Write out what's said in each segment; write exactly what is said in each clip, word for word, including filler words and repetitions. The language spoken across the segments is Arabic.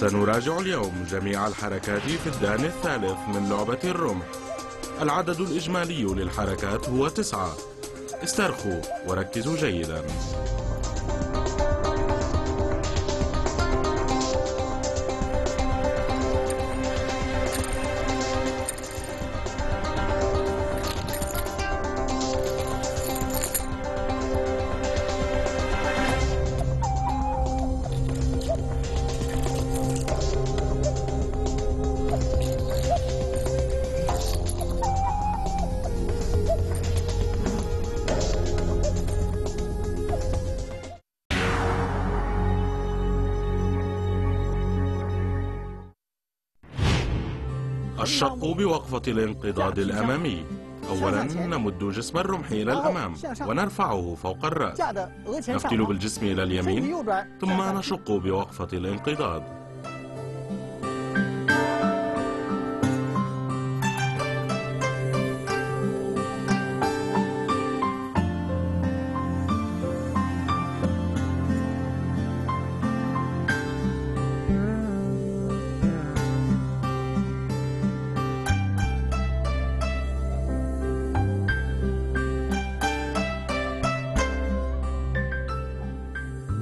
سنراجع اليوم جميع الحركات في الدان الثالث من لعبة الرمح. العدد الإجمالي للحركات هو تسعة. استرخوا وركزوا جيدا. الشق بوقفة الانقضاض الأمامي. أولا نمد جسم الرمح إلى الأمام ونرفعه فوق الرأس، نفتل بالجسم إلى اليمين ثم نشق بوقفة الانقضاض.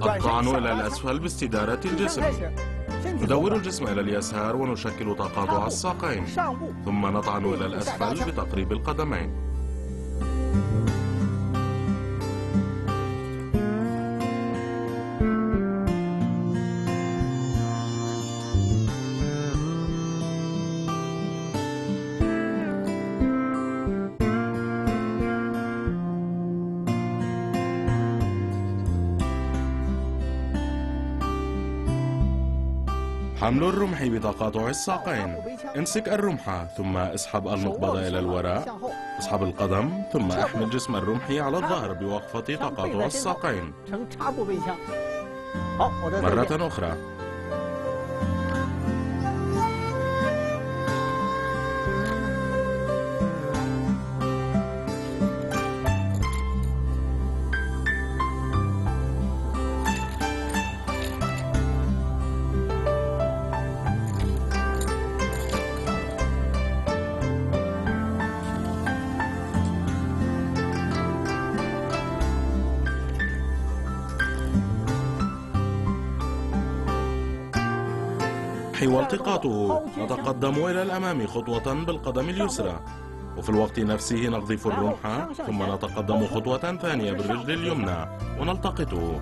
الطعن إلى الأسفل باستدارة الجسم. ندور الجسم إلى اليسار ونشكل تقاطع الساقين، ثم نطعن إلى الأسفل بتقريب القدمين. حمل الرمح بتقاطع الساقين. امسك الرمحة ثم اسحب المقبض إلى الوراء، اسحب القدم ثم احمل جسم الرمح على الظهر بوقفة تقاطع الساقين. مرة أخرى. والتقاطه نتقدم إلى الأمام خطوة بالقدم اليسرى، وفي الوقت نفسه نقذف الرمح ثم نتقدم خطوة ثانية بالرجل اليمنى ونلتقطه.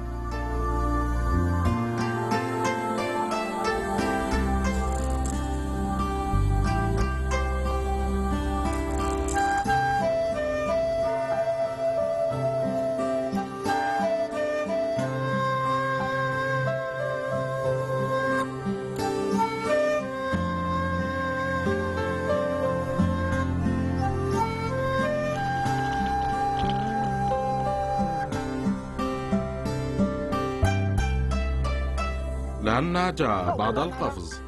لأن جاء بعد القفز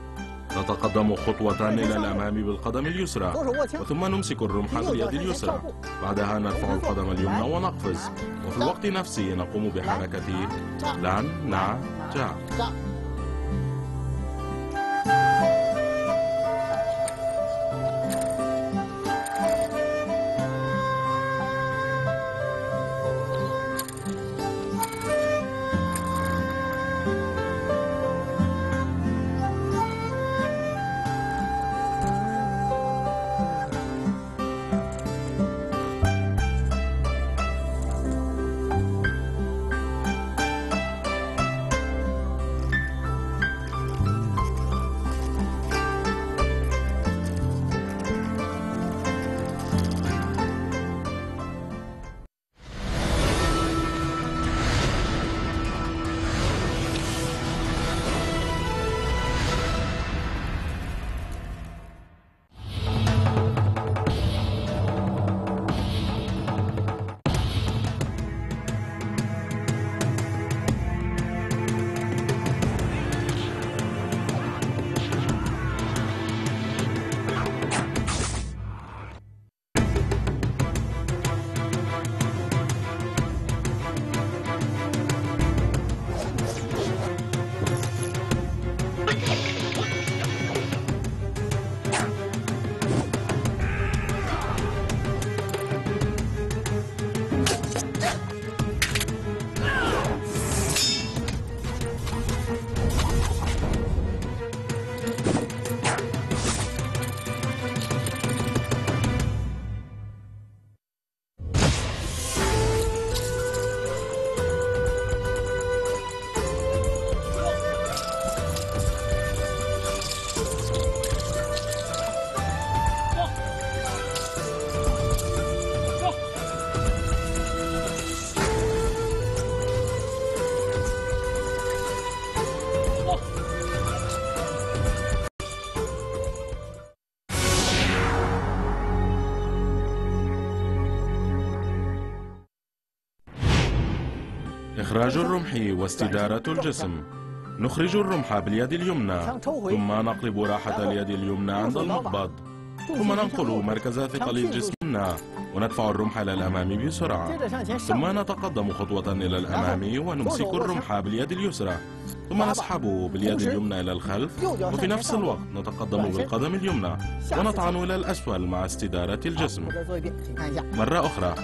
نتقدم خطوة إلى الأمام بالقدم اليسرى، وثم نمسك الرمح باليد اليسرى، بعدها نرفع القدم اليمنى ونقفز، وفي الوقت نفسه نقوم بحركة لأن نا جاء. إخراج الرمح واستدارة الجسم. نخرج الرمح باليد اليمنى، ثم نقلب راحة اليد اليمنى عند المقبض، ثم ننقل مركز ثقل الجسم وندفع الرمح إلى الأمام بسرعة، ثم نتقدم خطوة إلى الأمام ونمسك الرمح باليد اليسرى، ثم نسحبه باليد اليمنى إلى الخلف، وفي نفس الوقت نتقدم بالقدم اليمنى ونطعن إلى الأسفل مع استدارة الجسم. مرة أخرى.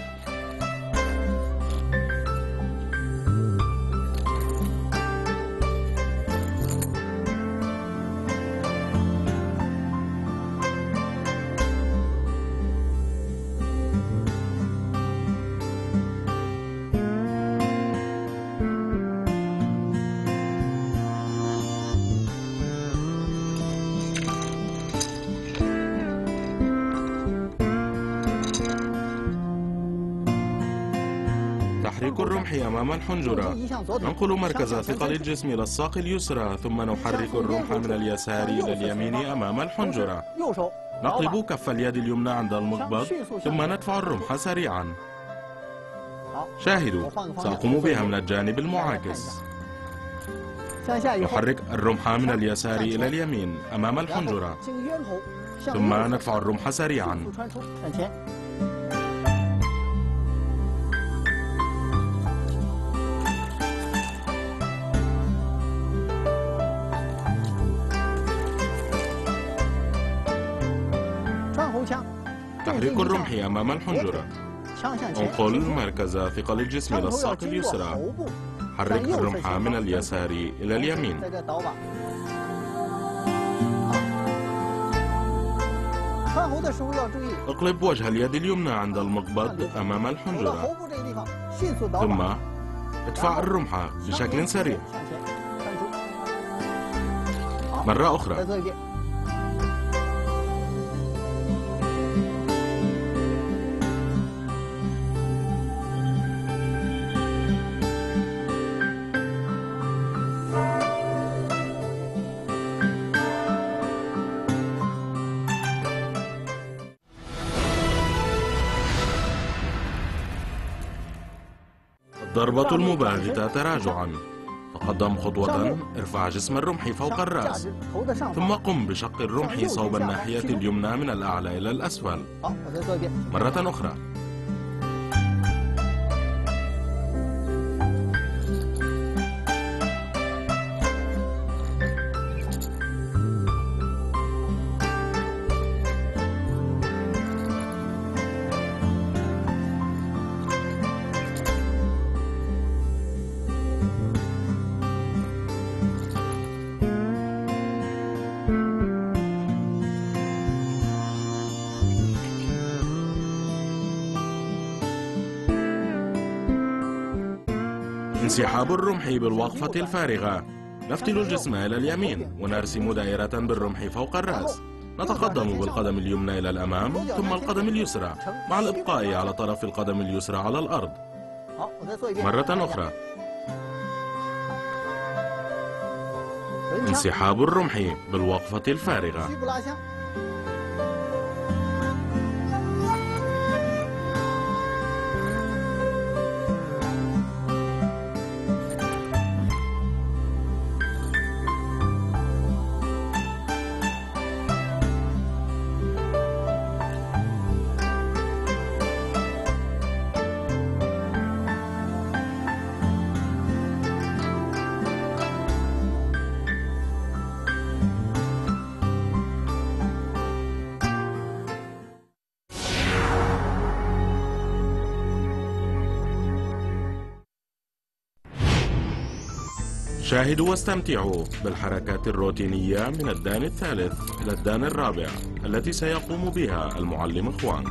نحرك الرمح أمام الحنجرة، ننقل مركز ثقل الجسم إلى الساق اليسرى، ثم نحرك الرمح من اليسار إلى اليمين أمام الحنجرة. نقلب كف اليد اليمنى عند المقبض، ثم ندفع الرمح سريعا. شاهدوا، سأقوم بها من الجانب المعاكس. نحرك الرمح من اليسار إلى اليمين أمام الحنجرة، ثم ندفع الرمح سريعا. تحريك الرمح أمام الحنجرة، انقل مركز ثقل الجسم إلى الساق اليسرى، حرك الرمح من اليسار إلى اليمين. اقلب وجه اليد اليمنى عند المقبض أمام الحنجرة، ثم ادفع الرمح بشكل سريع. مرة أخرى. ضربة المباغتة تراجعا. تقدم خطوة، ارفع جسم الرمح فوق الرأس، ثم قم بشق الرمح صوب الناحية اليمنى من الأعلى إلى الأسفل. مرة أخرى. انسحاب الرمح بالوقفة الفارغة. نفتل الجسم إلى اليمين ونرسم دائرة بالرمح فوق الرأس. نتقدم بالقدم اليمنى إلى الأمام ثم القدم اليسرى مع الإبقاء على طرف القدم اليسرى على الأرض. مرة أخرى. انسحاب الرمح بالوقفة الفارغة. شاهدوا واستمتعوا بالحركات الروتينية من الدان الثالث إلى الدان الرابع التي سيقوم بها المعلم إخوان.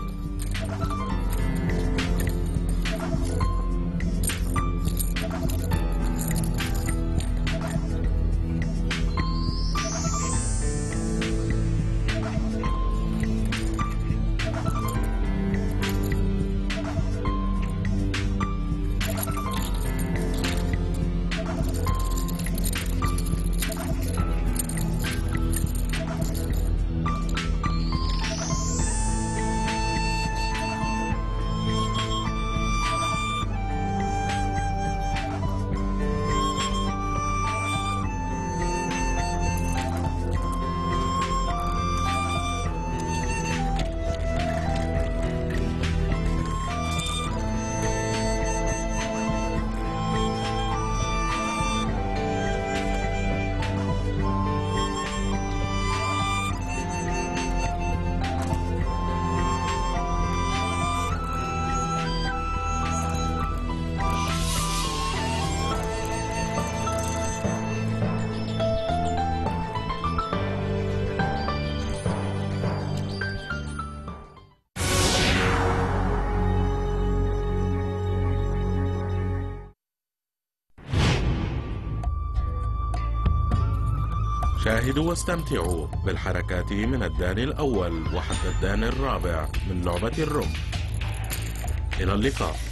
شاهدوا واستمتعوا بالحركات من الدان الأول وحتى الدان الرابع من لعبة الرمح. إلى اللقاء.